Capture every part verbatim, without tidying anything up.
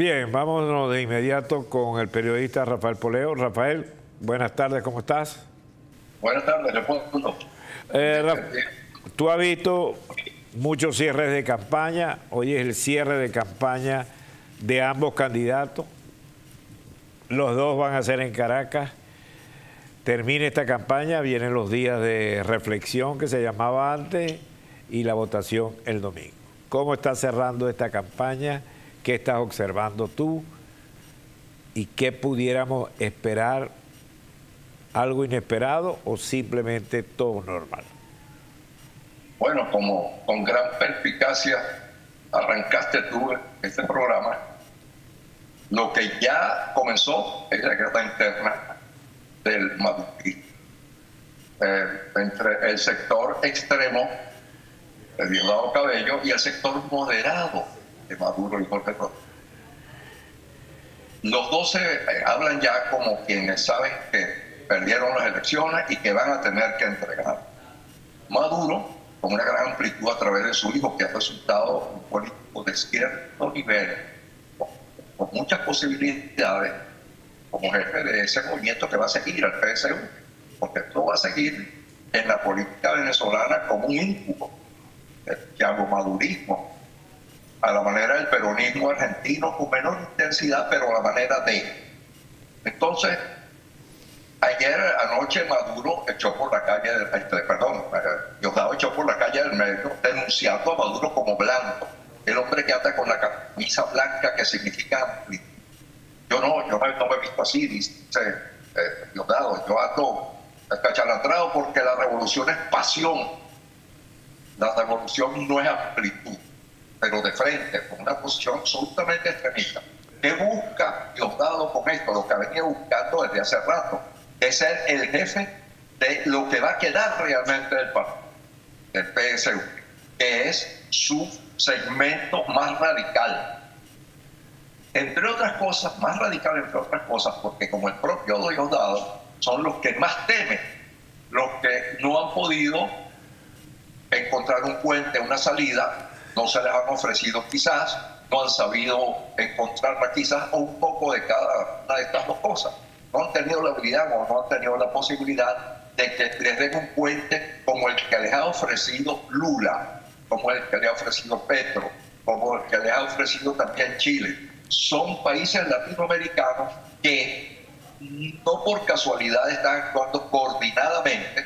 Bien, vámonos de inmediato con el periodista Rafael Poleo. Rafael, buenas tardes, ¿cómo estás? Buenas tardes, Leopoldo. Eh, Rafa, tú has visto muchos cierres de campaña. Hoy es el cierre de campaña de ambos candidatos. Los dos van a ser en Caracas. Termina esta campaña, vienen los días de reflexión que se llamaba antes y la votación el domingo. ¿Cómo estás cerrando esta campaña? ¿Qué estás observando tú? ¿Y qué pudiéramos esperar? ¿Algo inesperado o simplemente todo normal? Bueno, como con gran perspicacia arrancaste tú este programa, lo que ya comenzó es la guerra interna del madurismo eh, entre el sector extremo de Diosdado Cabello y el sector moderado de Maduro y Jorge Rodríguez. Los dos se eh, hablan ya como quienes saben que perdieron las elecciones y que van a tener que entregar. Maduro, con una gran amplitud a través de su hijo, que ha resultado un político de cierto nivel, con, con muchas posibilidades, como jefe de ese movimiento que va a seguir al P S U V, porque esto va a seguir en la política venezolana como un incubo, el llamado madurismo, a la manera del peronismo argentino, con menor intensidad, pero a la manera de... Entonces, ayer anoche Maduro echó por la calle, este, perdón, Diosdado echó por la calle del medio, denunciando a Maduro como blanco, el hombre que anda con la camisa blanca que significa amplio. Yo no, yo no me he visto así, dice eh, Diosdado, yo ando escachalandrado porque la revolución es pasión, la revolución no es amplitud, pero de frente, con una posición absolutamente extremista. ¿Qué busca Diosdado con esto? Lo que ha venido buscando desde hace rato es ser el jefe de lo que va a quedar realmente del partido, del P S U V, que es su segmento más radical. Entre otras cosas, más radical entre otras cosas, porque como el propio Diosdado, son los que más temen, los que no han podido encontrar un puente, una salida, no se les han ofrecido quizás, no han sabido encontrarla quizás, o un poco de cada una de estas dos cosas. No han tenido la habilidad o no han tenido la posibilidad de que les den un puente como el que les ha ofrecido Lula, como el que les ha ofrecido Petro, como el que les ha ofrecido también Chile. Son países latinoamericanos que no por casualidad están actuando coordinadamente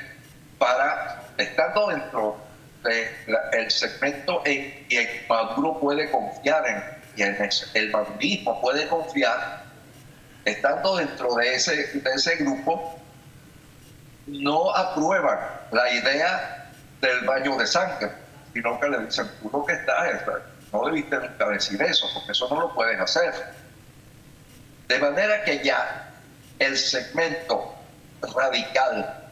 para, estando dentro del segmento en que Maduro puede confiar, en, y en el madurismo puede confiar, estando dentro de ese, de ese grupo, no aprueban la idea del baño de sangre, sino que le dicen, tú lo que estás es... No debiste nunca decir eso, porque eso no lo pueden hacer. De manera que ya el segmento radical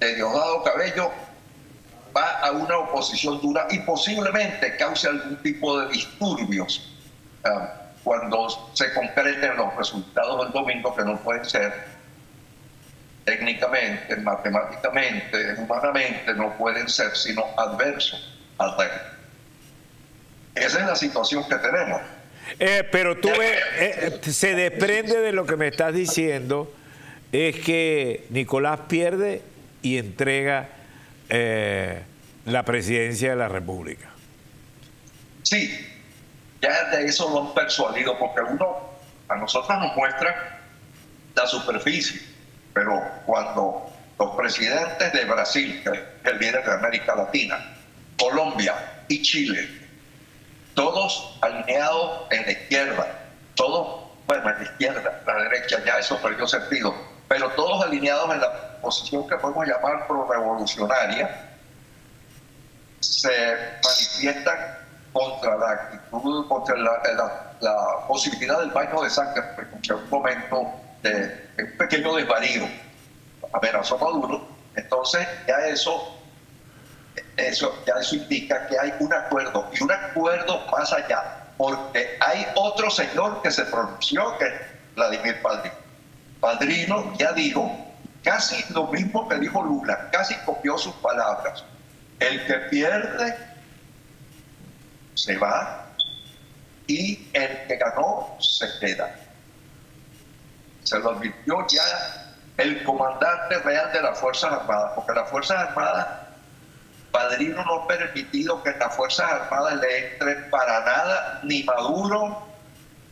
de Diosdado Cabello va a una oposición dura y posiblemente cause algún tipo de disturbios uh, cuando se concreten los resultados del domingo, que no pueden ser técnicamente, matemáticamente, humanamente, no pueden ser sino adversos al régimen. Esa es la situación que tenemos. Eh, pero tú ves, eh, se desprende de lo que me estás diciendo, es que Nicolás pierde y entrega eh, la presidencia de la República. Sí, ya de eso lo han persuadido, porque uno, a nosotros nos muestra la superficie, pero cuando los presidentes de Brasil, que es el líder de América Latina, Colombia y Chile, todos alineados en la izquierda, todos, bueno, en la izquierda, la derecha ya eso perdió sentido, pero todos alineados en la posición que podemos llamar pro-revolucionaria, se manifiestan contra la actitud, contra la, la, la posibilidad del baño de sangre, porque en un momento de un pequeño desvarío amenazó Maduro. Entonces ya eso... Eso, ya eso indica que hay un acuerdo, y un acuerdo más allá, porque hay otro señor que se pronunció, que es Vladimir Padrino. Padrino ya dijo casi lo mismo que dijo Lula, casi copió sus palabras. El que pierde se va y el que ganó se queda. Se lo advirtió ya el comandante real de las Fuerzas Armadas, porque las Fuerzas Armadas, Padrino no ha permitido que en las Fuerzas Armadas le entren para nada ni Maduro,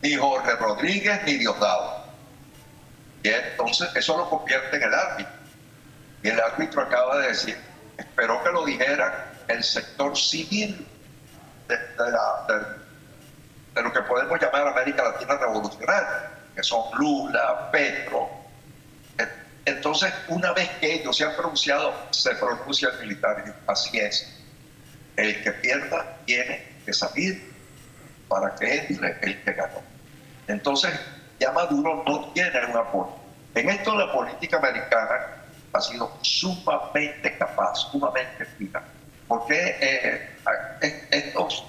ni Jorge Rodríguez, ni Diosdado. Y entonces eso lo convierte en el árbitro. Y el árbitro acaba de decir, esperó que lo dijera el sector civil de, de, la, de, de lo que podemos llamar América Latina revolucionaria, que son Lula, Petro. Entonces, una vez que ellos se han pronunciado, se pronuncia el militar. Así es. El que pierda tiene que salir para que entre el que ganó. Entonces, ya Maduro no tiene un apoyo. En esto la política americana ha sido sumamente capaz, sumamente fina, porque eh, estos,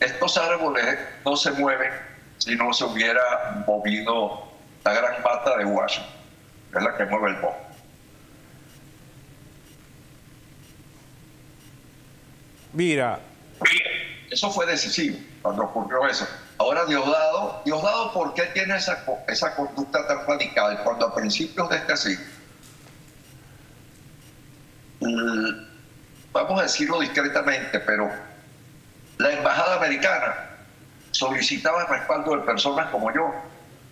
estos árboles no se mueven si no se hubiera movido la gran mata de Washington, que es la que mueve el bosque. Mira, eso fue decisivo cuando ocurrió eso. Ahora Diosdado, Diosdado, ¿por qué tiene esa, esa conducta tan radical cuando a principios de este siglo, vamos a decirlo discretamente, pero la embajada americana solicitaba el respaldo de personas como yo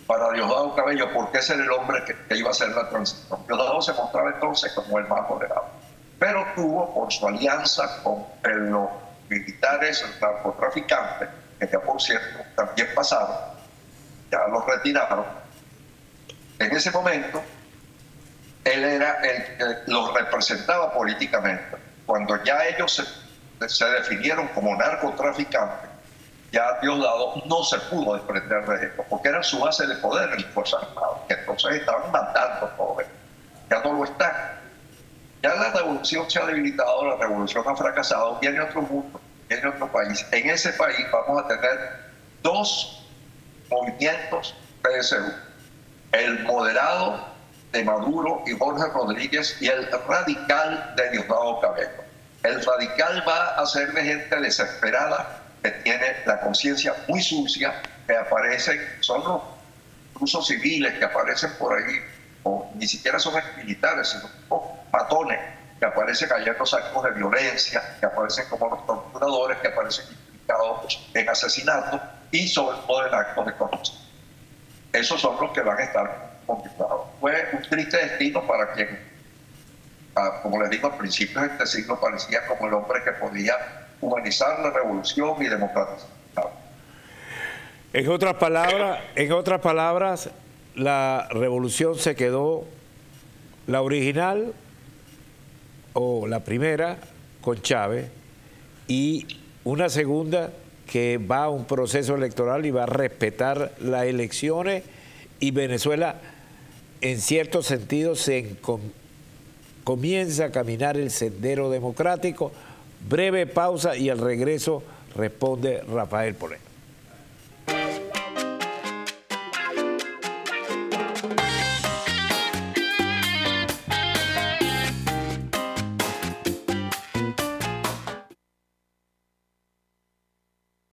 para Diosdado Cabello, porque ese era el hombre que, que iba a hacer la transición? Diosdado se mostraba entonces como el más moderado, pero tuvo por su alianza con los militares narcotraficantes, que ya por cierto también pasaron, ya los retiraron. En ese momento él era el que los representaba políticamente. Cuando ya ellos se, se definieron como narcotraficantes, ya Diosdado no se pudo desprender de esto, porque era su base de poder en las Fuerzas Armadas, que entonces estaban mandando todo esto. Ya no lo está. Ya la revolución se ha debilitado, la revolución ha fracasado, viene otro mundo, viene otro país. En ese país vamos a tener dos movimientos P S U V, el moderado de Maduro y Jorge Rodríguez, y el radical de Diosdado Cabello. El radical va a ser de gente desesperada, que tiene la conciencia muy sucia, que aparecen, son los rusos civiles que aparecen por ahí, o ni siquiera son militares, sino oh, matones, que aparecen allá en los actos de violencia, que aparecen como los torturadores, que aparecen implicados en asesinatos y sobre todo en actos de corrupción. Esos son los que van a estar conquistados. Fue un triste destino para quien, a, como les digo, al principio de este siglo parecía como el hombre que podía humanizar la revolución y democratizar. En otras palabras, en otras palabras, la revolución se quedó, la original o la primera con Chávez, y una segunda que va a un proceso electoral y va a respetar las elecciones, y Venezuela en cierto sentido se comienza a caminar el sendero democrático. Breve pausa y al regreso responde Rafael Poleo.